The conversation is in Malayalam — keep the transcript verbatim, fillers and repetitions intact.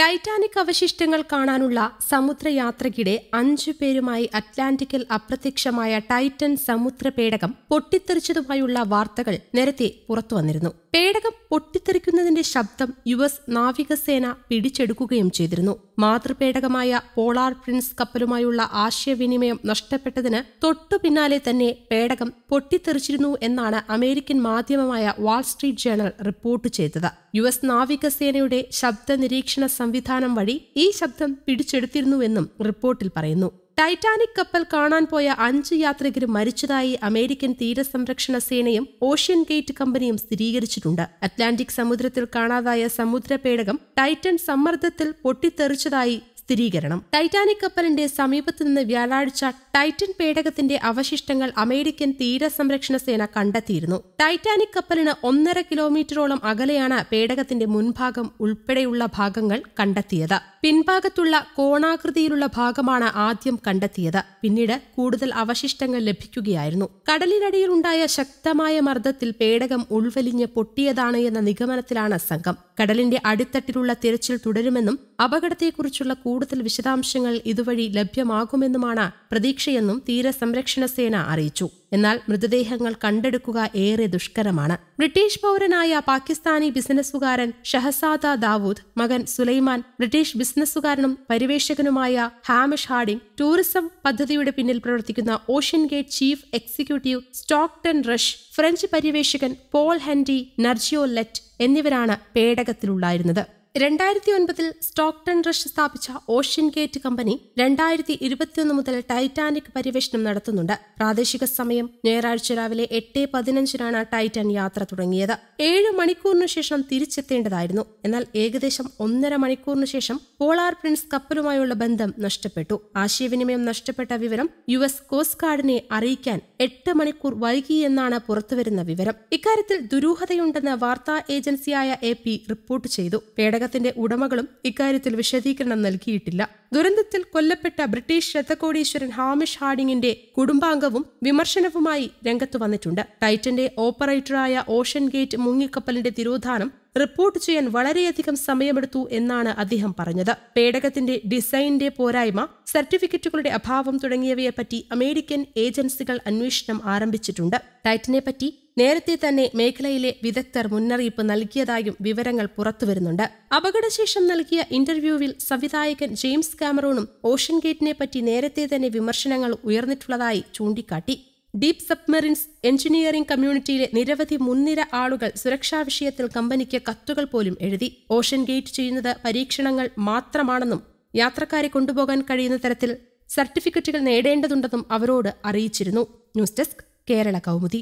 ടൈറ്റാനിക് അവശിഷ്ടങ്ങൾ കാണാനുള്ള സമുദ്രയാത്രയ്ക്കിടെ അഞ്ചു പേരുമായി അറ്റ്ലാന്റിക്കിൽ അപ്രത്യക്ഷമായ ടൈറ്റൻ സമുദ്ര പേടകം പൊട്ടിത്തെറിച്ചതുമായുള്ള വാർത്തകൾ നേരത്തെ പുറത്തുവന്നിരുന്നു. പേടകം പൊട്ടിത്തെറിക്കുന്നതിന്റെ ശബ്ദം യു എസ് നാവികസേന പിടിച്ചെടുക്കുകയും ചെയ്തിരുന്നു. മാതൃപേടകമായ പോളാർ പ്രിൻസ് കപ്പലുമായുള്ള ആശയവിനിമയം നഷ്ടപ്പെട്ടതിന് തൊട്ടുപിന്നാലെ തന്നെ പേടകം പൊട്ടിത്തെറിച്ചിരുന്നു എന്നാണ് അമേരിക്കൻ മാധ്യമമായ വാൾ സ്ട്രീറ്റ് ജേണൽ റിപ്പോർട്ട് ചെയ്തത്. യു എസ് നാവികസേനയുടെ ശബ്ദ നിരീക്ഷണ സംവിധാനം വഴി ഈ ശബ്ദം പിടിച്ചെടുത്തിരുന്നുവെന്നും റിപ്പോർട്ടിൽ പറയുന്നു. ടൈറ്റാനിക് കപ്പൽ കാണാൻ പോയ അഞ്ച് യാത്രികരും മരിച്ചതായി അമേരിക്കൻ തീരസംരക്ഷണ സേനയും ഓഷ്യൻ ഗേറ്റ് കമ്പനിയും സ്ഥിരീകരിച്ചിട്ടുണ്ട്. അറ്റ്ലാന്റിക് സമുദ്രത്തിൽ കാണാതായ സമുദ്ര പേടകം ടൈറ്റൻ സമ്മർദ്ദത്തിൽ പൊട്ടിത്തെറിച്ചതായി സ്ഥിരീകരണം. ടൈറ്റാനിക് കപ്പലിന്റെ സമീപത്ത് നിന്ന് വ്യാഴാഴ്ച ടൈറ്റൻ പേടകത്തിന്റെ അവശിഷ്ടങ്ങൾ അമേരിക്കൻ തീരസംരക്ഷണ സേന കണ്ടെത്തിയിരുന്നു. ടൈറ്റാനിക് കപ്പലിന് ഒന്നര കിലോമീറ്ററോളം അകലെയാണ് പേടകത്തിന്റെ മുൻഭാഗം ഉൾപ്പെടെയുള്ള ഭാഗങ്ങൾ കണ്ടെത്തിയത്. പിൻഭാഗത്തുള്ള കോണാകൃതിയിലുള്ള ഭാഗമാണ് ആദ്യം കണ്ടെത്തിയത്. പിന്നീട് കൂടുതൽ അവശിഷ്ടങ്ങൾ ലഭിക്കുകയായിരുന്നു. കടലിനടിയിലുണ്ടായ ശക്തമായ മർദ്ദത്തിൽ പേടകം ഉൾവലിഞ്ഞ് പൊട്ടിയതാണ് എന്ന നിഗമനത്തിലാണ് സംഘം. കടലിന്റെ അടിത്തട്ടിലുള്ള തിരച്ചിൽ തുടരുമെന്നും അപകടത്തെക്കുറിച്ചുള്ള കൂടുതൽ വിശദാംശങ്ങൾ ഇതുവഴി ലഭ്യമാകുമെന്നുമാണ് പ്രതീക്ഷയെന്നും തീരസംരക്ഷണ സേന അറിയിച്ചു. എന്നാൽ മൃതദേഹങ്ങൾ കണ്ടെടുക്കുക ഏറെ ദുഷ്കരമാണ്. ബ്രിട്ടീഷ് പൗരനായ പാകിസ്ഥാനി ബിസിനസ്സുകാരൻ ഷഹസാദ ദാവൂദ്, മകൻ സുലൈമാൻ, ബ്രിട്ടീഷ് ബിസിനസ്സുകാരനും പരിവേഷകനുമായ ഹാമിഷ് ഹാർഡിംഗ്, ടൂറിസം പദ്ധതിയുടെ പിന്നിൽ പ്രവർത്തിക്കുന്ന ocean gate chief executive Stockton Rush, French പര്യവേഷകൻ പോൾ ഹെൻറി നർജിയോ ലെറ്റ് എന്നിവരാണ് പേടകത്തിലുണ്ടായിരുന്നത്. രണ്ടായിരത്തി ഒൻപതിൽ സ്റ്റോക്ടൺ റഷ് സ്ഥാപിച്ച ഓഷ്യൻ ഗേറ്റ് കമ്പനി രണ്ടായിരത്തി ഇരുപത്തിയൊന്ന് മുതൽ ടൈറ്റാനിക് പര്യവേഷണം നടത്തുന്നുണ്ട്. പ്രാദേശിക സമയം ഞായറാഴ്ച രാവിലെ എട്ട് പതിനഞ്ചിനാണ് ടൈറ്റൻ യാത്ര തുടങ്ങിയത്. ഏഴ് മണിക്കൂറിനു ശേഷം തിരിച്ചെത്തേണ്ടതായിരുന്നു. എന്നാൽ ഏകദേശം ഒന്നര മണിക്കൂറിനു ശേഷം പോളാർ പ്രിൻസ് കപ്പലുമായുള്ള ബന്ധം നഷ്ടപ്പെട്ടു. ആശയവിനിമയം നഷ്ടപ്പെട്ട വിവരം യു എസ് കോസ്റ്റ് ഗാർഡിനെ അറിയിക്കാൻ എട്ട് മണിക്കൂർ വൈകിയെന്നാണ് പുറത്തുവരുന്ന വിവരം. ഇക്കാര്യത്തിൽ ദുരൂഹതയുണ്ടെന്ന് വാർത്താ ഏജൻസിയായ എ പി റിപ്പോർട്ട് ചെയ്തു. പേടകത്തിന്റെ ഉടമകളും ഇക്കാര്യത്തിൽ വിശദീകരണം നൽകിയിട്ടില്ല. ദുരന്തത്തിൽ കൊല്ലപ്പെട്ട ബ്രിട്ടീഷ് ശതകോടീശ്വരൻ ഹാമിഷ് ഹാർഡിംഗിന്റെ കുടുംബാംഗവും വിമർശനവുമായി രംഗത്തു വന്നിട്ടുണ്ട്. ടൈറ്റന്റെ ഓപ്പറേറ്ററായ ഓഷ്യൻ ഗേറ്റ് മുങ്ങിക്കപ്പലിന്റെ തിരോധാനം റിപ്പോർട്ട് ചെയ്യാൻ വളരെയധികം സമയമെടുത്തു എന്നാണ് അദ്ദേഹം പറഞ്ഞത്. പേടകത്തിന്റെ ഡിസൈനിന്റെ പോരായ്മ, സർട്ടിഫിക്കറ്റുകളുടെ അഭാവം തുടങ്ങിയവയെപ്പറ്റി അമേരിക്കൻ ഏജൻസികൾ അന്വേഷണം ആരംഭിച്ചിട്ടുണ്ട്. ടൈറ്റനെപ്പറ്റി നേരത്തെ തന്നെ മേഖലയിലെ വിദഗ്ധർ മുന്നറിയിപ്പ് നൽകിയതായും വിവരങ്ങൾ പുറത്തുവരുന്നുണ്ട്. അപകടശേഷം നൽകിയ ഇന്റർവ്യൂവിൽ സംവിധായകൻ ജെയിംസ് കാമറോണും ഓഷ്യൻ ഗേറ്റിനെ പറ്റി നേരത്തെ തന്നെ വിമർശനങ്ങൾ ഉയർന്നിട്ടുള്ളതായി ചൂണ്ടിക്കാട്ടി. ഡീപ് സബ്മറീൻസ് എഞ്ചിനീയറിംഗ് കമ്മ്യൂണിറ്റിയിലെ നിരവധി മുൻനിര ആളുകൾ സുരക്ഷാ വിഷയത്തിൽ കമ്പനിക്ക് കത്തുകൾ പോലും എഴുതി. ഓഷ്യൻ ഗേറ്റ് ചെയ്യുന്നത് പരീക്ഷണങ്ങൾ മാത്രമാണെന്നും യാത്രക്കാരെ കൊണ്ടുപോകാൻ കഴിയുന്ന തരത്തിൽ സർട്ടിഫിക്കറ്റുകൾ നേടേണ്ടതുണ്ടെന്നും അവരോട് അറിയിച്ചിരുന്നു. News desk Kerala Kaumudi.